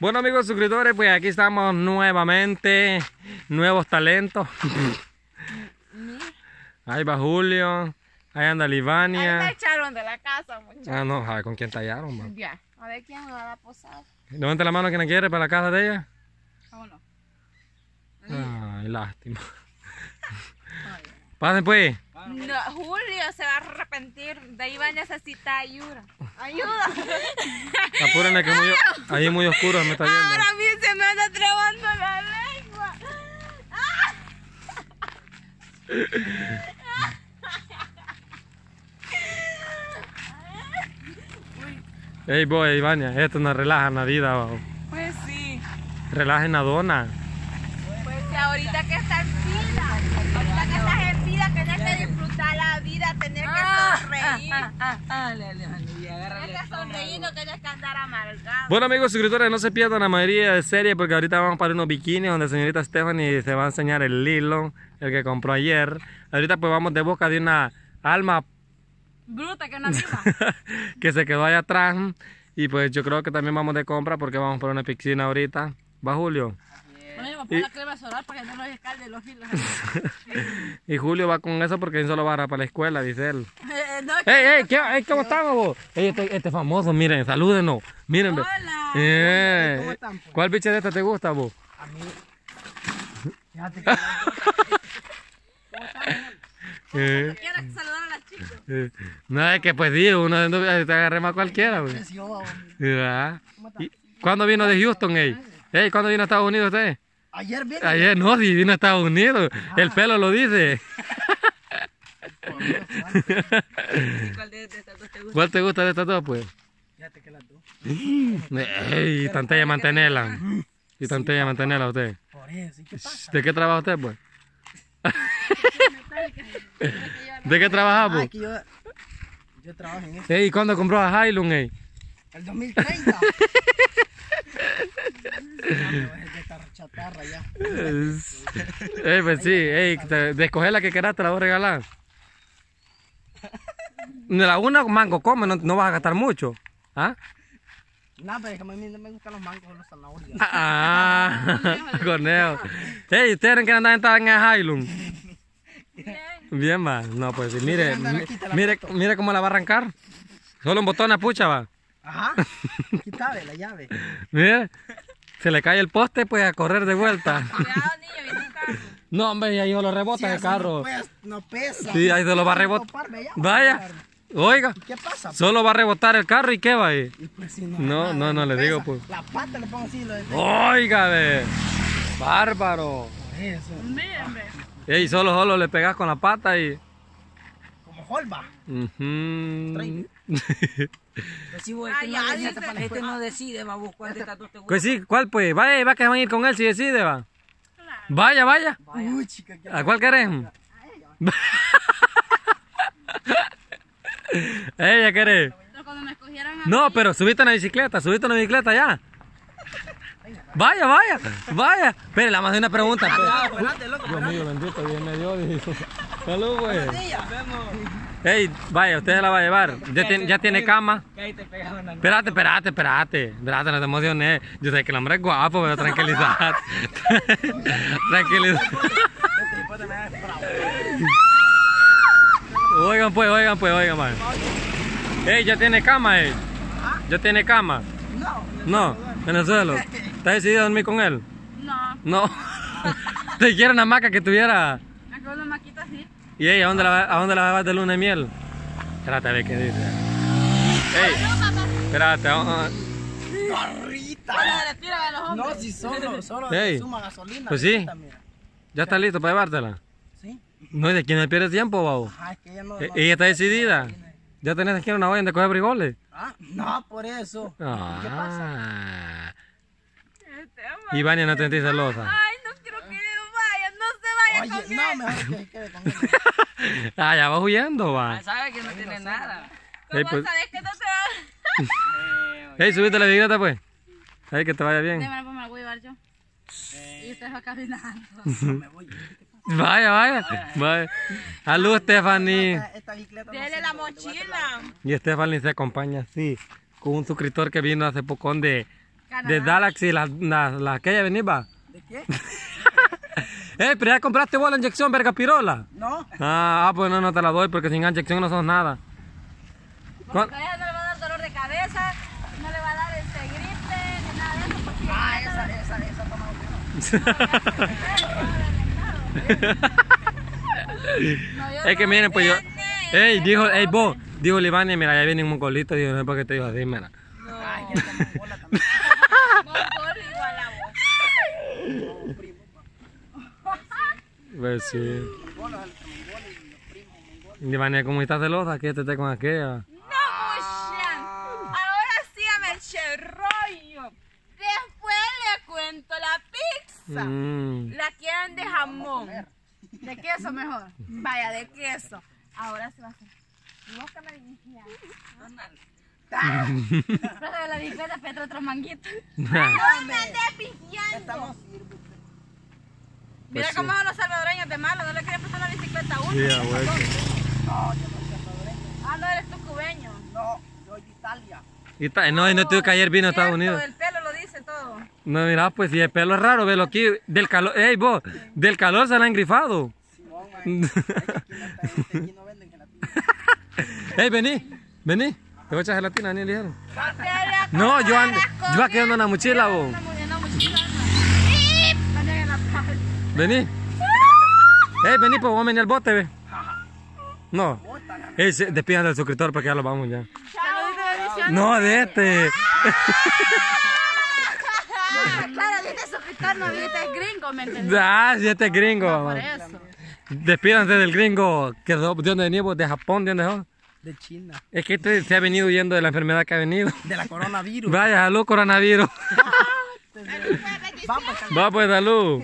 Bueno, amigos suscriptores, pues aquí estamos nuevamente, nuevos talentos. Ahí va Julio, ahí anda Livania. Ahí me echaron de la casa, muchachos. Ah, no, a ver con quién tallaron, man. Ya, a ver quién me va a dar posada. Levanta la mano a quien la quiere para la casa de ella. Vámonos. Ay, lástima. Pasen pues. No, Julio se va a arrepentir, de ahí va a necesitar ayuda. ¡Ayuda! Apúrenle que muy, ahí es muy oscuro, me está viendo. Ahora bien se me anda trabando la lengua. ¡Ah! Ey, boy, Ivania, esto nos relaja en la vida. Babo. Pues sí. Relaja en la dona. Pues sí, ahorita que está en vida, ahorita que estás en vida, tenés que disfrutar la vida, tenés que sonreír. Tenés que sonreír, no tenés que andar amargado. Bueno, amigos suscriptores, no se pierdan la mayoría de series porque ahorita vamos para unos bikinis donde señorita Stephanie se va a enseñar el lilo, el que compró ayer. Ahorita pues vamos de busca de una alma bruta que una misma que se quedó allá atrás. Y pues yo creo que también vamos de compra porque vamos para una piscina ahorita. ¿Va, Julio? Y la crema solar para que no nos escalde los hilos. Y Julio va con eso porque él solo va para la escuela, dice él. No, ¿cómo estamos vos? Ey, este famoso, miren, salúdenos. Miren. Hola. ¿Cómo están, pues? ¿Cuál bicha de esta te gusta vos? A mí. Fíjate que ¿cómo están? Cualquiera que saludar a las chicas. No, es que pues digo, uno te agarre más cualquiera. ¿Cuándo vino de Houston, ey? Ey, ¿cuándo vino a Estados Unidos usted? Ayer vino. Ayer no, si vino a Estados Unidos. Ah. El pelo lo dice. ¿Cuál te gusta de estas dos, pues? Fíjate que las dos. Ey, tantella mantenerla. Y tantella sí, mantenerla usted. Por eso, ¿y qué pasa? ¿De qué trabaja usted, pues? ¿De qué trabaja, pues? Yo trabajo en eso. Ey, ¿cuándo compró a Highland, ey? El 2030. Chatarra ya. Pues sí, de escoger la que querás te la voy a regalar. La una mango come, no vas a gastar mucho. ¿Ah? No, pero es que a mí no me gustan los mangos o los zanahorias. Ah, corneo. Ey, ¿ustedes creen que andan en Highland? Bien, va. No, pues sí, mire cómo la va a arrancar. Solo un botón a pucha, va. Ajá, quítale la llave. Mira, se le cae el poste, pues a correr de vuelta. Cuidado, niño, viene un carro. No, hombre, ahí lo rebota sí, el carro. No pesa. Sí, ahí se lo va a rebotar. Vaya, oiga. ¿Qué pasa? Pues? Solo va a rebotar el carro y qué va ahí. Pues, si no le pesa. Digo, pues. La pata le pongo así. Oiga, ve. Bárbaro. Eso. Mírame. Y solo le pegas con la pata y. Como Holba. Si vos, este no decide, va a buscar de tatu te gusta. Pues sí, ¿cuál pues? Vaya, va que van a ir con él si decide, va. Claro. Vaya. Uy, chica, ¿a cuál querés? Ella querés. No, pero subiste en la bicicleta, ya. Vaya. Pero la más de una pregunta. Dios mío, bendito, bien me dio. Salud, güey. Ey, vaya, usted la va a llevar. Ya tiene cama. Espérate, no te emociones. Yo sé que el hombre es guapo, pero tranquilizad. Oigan, man. Ey, ya tiene cama, ey. ¿Ya tiene cama? No, en el suelo. ¿Estás decidido a dormir con él? No. ¿Te quiere una hamaca que tuviera? Una maquita así. ¿Y ella a dónde la va a llevar de luna de miel? Espérate a ver qué dice. Ey, espérate. Gorrita. No, si solo suma gasolina. Pues sí. ¿Ya está listo para llevártela? Sí. No, ¿y de quién le pierde tiempo, babo? Ajá, es que ella no. Ella está decidida. ¿Ya tenés aquí una olla de coger frijoles? Ah, no, por eso. Ah. ¿Qué pasa? Ivania, no te sientes celosa. Ay, no quiero que vaya, no se vaya. Oye, no, mejor que se quede con él. Ah, ya va huyendo, va. Sabe que no tiene nada. ¿Cómo sabes que no se va? Ey, subiste la bicicleta, pues. Ay, que te vaya bien. Déjame, pues me la voy a llevar yo. Y usted va caminando. Me voy. Vaya. Salud, Stephanie. Dele la mochila. Y Stephanie se acompaña, sí, con un suscriptor que vino hace poco de de Dallas y la que ella venía. ¿De qué? Pero ya compraste vos la inyección, verga pirola. No. Pues no te la doy porque sin inyección no sos nada. Porque a ella no le va a dar dolor de cabeza, no le va a dar gripe, ni nada de eso. Porque esa toma otro. Es que miren, pues yo. Dijo Livania, mira, ya viene un mongolito. Digo, no es porque te digo así, mira. No. Ay, ya está mongola también. Mongol igual a vos. Como primo, papá. Pues sí. Mongolos a los mongoles y los primos mongoles. Livania, ¿cómo estás celosa? ¿Qué te esté con aquella? No, Mushan. Ahora sí, me eché rollo. Después le cuento la pizza. La quieren de jamón. De queso mejor. Vaya, de queso. Ahora se va a hacer. Vos que me dijiste. Pero la bicicleta Petra otro manguito. No me andes pillando. Mira cómo son los salvadoreños de malo, no le quieren pasar la bicicleta a uno. No, yo no soy salvadoreño. No eres tú cubeño. No, yo soy de Italia. No, y no tuve que ayer vino a Estados Unidos. El pelo lo dice todo. No, mira, pues si el pelo es raro, velo aquí. Del calor, ey vos, del calor se la han grifado. Simón, aquí no venden gelatina. Ey, vení. Te voy a echar gelatina, ni ligero. No, yo aquí ando en la mochila, vos. Vení, pues vamos a venir al bote, ve. No. Despidan del suscriptor porque ya lo vamos ya. No, de este. Claro, si este suscriptor no viste es gringo, ¿me entendés? Si este es gringo. Por eso. Despídanse del gringo. ¿De dónde venimos? ¿De Japón? ¿De dónde venimos? De China. Es que este se ha venido huyendo de la enfermedad que ha venido. De la coronavirus. Vaya, salud, coronavirus. Va pues, salud.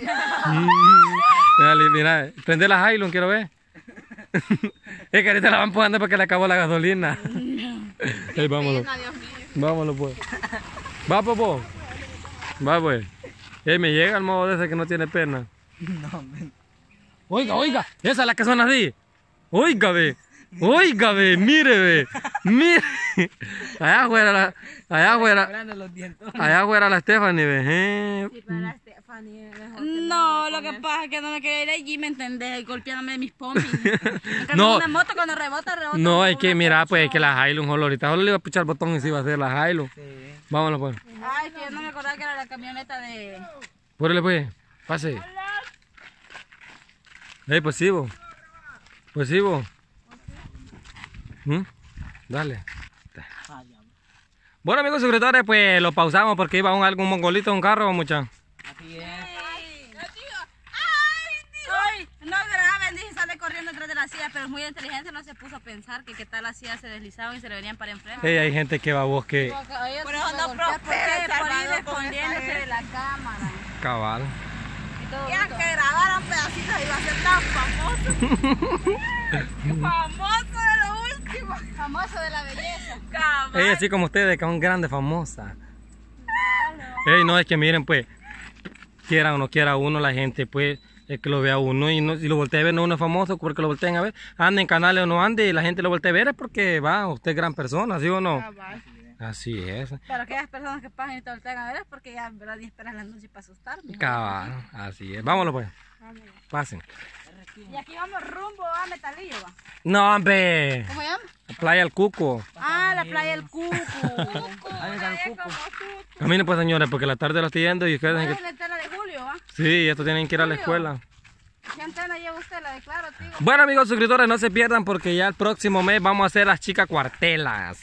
Mira, prende la Highland, quiero ver. Es que ahorita la van poniendo porque le acabó la gasolina. Hey, vámonos. Vámonos pues. Va, popo. Va pues. Me llega el modo de ese que no tiene pena. No, men. Oiga, esa es la que suena así. Oiga, ve, mire. Allá fuera la Stephanie, ve. Sí, para la Stephanie. No, lo que pasa es que no me quería ir allí, ¿me entendés? Golpeándome de mis pompis. No. Una moto cuando rebota. No, es que mira, pues es que la Highland, ahorita solo le iba a pichar el botón y se iba a hacer la Highland. Sí. Vámonos pues. Ay, que yo no me acordaba que era la camioneta de... Púrele pues, pase. Pues sí, vos. Dale. Bueno, amigos suscriptores, pues lo pausamos porque iba algún mongolito en un carro, muchachos. Así es. Ay, tío. No, pero la bendición sale corriendo detrás de la silla, pero es muy inteligente, no se puso a pensar que tal la silla se deslizaba y se le venían para enfrente. Hay gente que va a bosque. Por eso no prospera, por ir escondiéndose de la cámara. Cabal. Ya que grabaron pedacitos y va a ser tan famoso. Famoso de lo último. Famoso de la belleza. Cabal. Así como ustedes, que son grandes famosas. No, es que miren, pues, quiera o no quiera uno, la gente, pues, es que lo vea uno y no, si lo voltea a ver, no uno es famoso porque lo volteen a ver. Ande en canales o no ande y la gente lo voltea a ver es porque va, usted es gran persona, ¿sí o no? Cabal. Así es. Pero aquellas personas que pasan y te voltean a ver es porque ya en verdad ya esperan la noche para asustarme. Cabal, así es. Vámonos pues. Pasen. Y aquí vamos rumbo a metalillo, va. No, hombre. ¿Cómo se llama? La playa del Cuco. La playa del Cuco. Caminen pues, señores, porque la tarde lo estoy yendo y ustedes... ¿Cuál es la escuela de Julio, va? Sí, estos tienen que ir a la escuela. ¿Qué antena lleva usted? La declaro, tío. Bueno, amigos suscriptores, no se pierdan porque ya el próximo mes vamos a hacer las chicas cuartelas.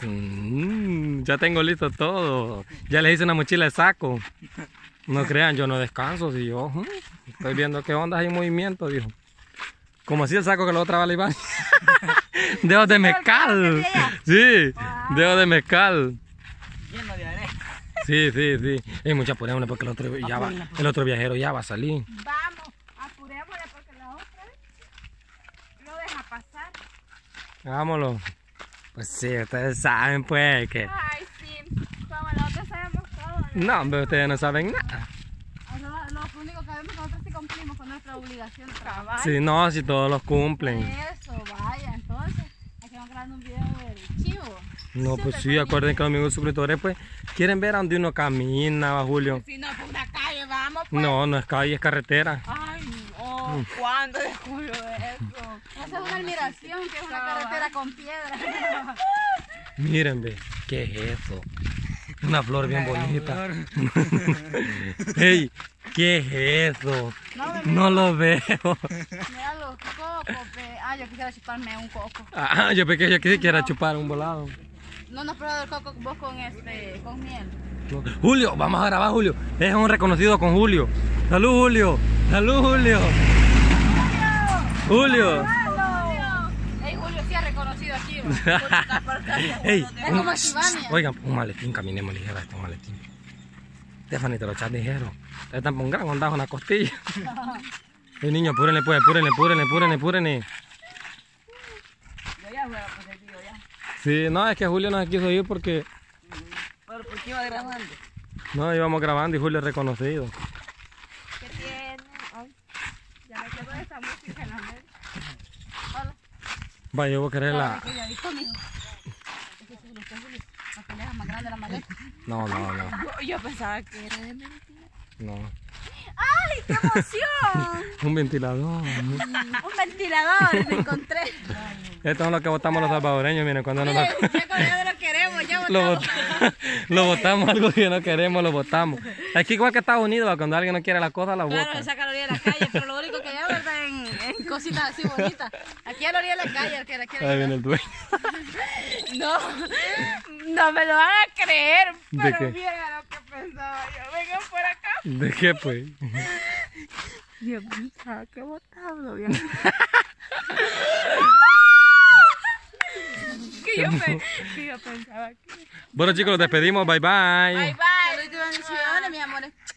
Ya tengo listo todo. Ya les hice una mochila de saco. No crean, yo no descanso. Si yo estoy viendo qué onda hay movimiento, dijo. Como así el saco que la otra vale y va. Dedos de mezcal. Sí, dedos de mezcal. Lleno de arena. Sí. Hay mucha poner porque el otro viajero ya va a salir. Vamos. Vámonos. Pues sí, ustedes saben pues que... Ay, sí. Como nosotros sabemos todo. No, pero ustedes no saben nada. Lo único que sabemos es que nosotros sí cumplimos con nuestra obligación de trabajar. Sí, no, si todos los cumplen. Eso, vaya. Entonces, aquí vamos grabando un video del chivo. No, pues sí, acuérdense que los amigos suscriptores, pues, ¿Quieren ver a dónde uno camina, Julio? Si no fue una calle, vamos pues. No, no es calle, es carretera. Ay, no, ¿cuándo descubrió eso? Esa es una admiración, que es una carretera con piedra. Miren, ve, ¿qué es eso? Una flor bien bonita. Ey, ¿qué es eso? No lo veo. Mira los cocos, ve. Ah, yo quisiera chuparme un coco. Ah, yo quisiera chupar un volado. No, no has probado el coco vos con con miel. Julio, vamos a grabar, Julio. Es un reconocido con Julio. Salud, Julio. Salud, Julio. Julio. Ey, Julio sí ha reconocido aquí. Ey, es como Livania. Oigan, un maletín, caminemos ligera este maletín. Stephanie, te lo echas ligero. Te están poniendo un gran en la costilla. Ey, niño, apúrenle pues, apúrenle. Yo ya voy a poner. Sí, no, es que Julio no se quiso ir porque... ¿Pero por qué iba grabando? No, íbamos grabando y Julio es reconocido. ¿Qué tiene? Ay, ya me quedó esa música en la mente. Hola. Va, yo voy a querer la... No, no, no. Yo pensaba que era de mentira. No. ¡Ay, qué emoción! Un ventilador. Un ventilador, me encontré. Esto es lo que votamos los salvadoreños, miren, cuando nos la... lo queremos, ya votamos. Lo votamos, algo que no queremos, lo votamos. Aquí igual que Estados Unidos, cuando alguien no quiere la cosa, la vota. Claro, esa caloría de la calle, pero lo único que lleva, ¿verdad? En cositas así bonitas. Aquí a la orilla de la calle, el que la quiere. Ahí viene el dueño. No, no me lo van a creer, pero mira lo que pensaba yo. Vengan por acá. ¿De qué, pues? Dios mío, qué botado, Dios mío. Que yo pensaba que... Bueno, chicos, los despedimos. Bye, bye. Bye, bye. Saludos, bendiciones, mis amores.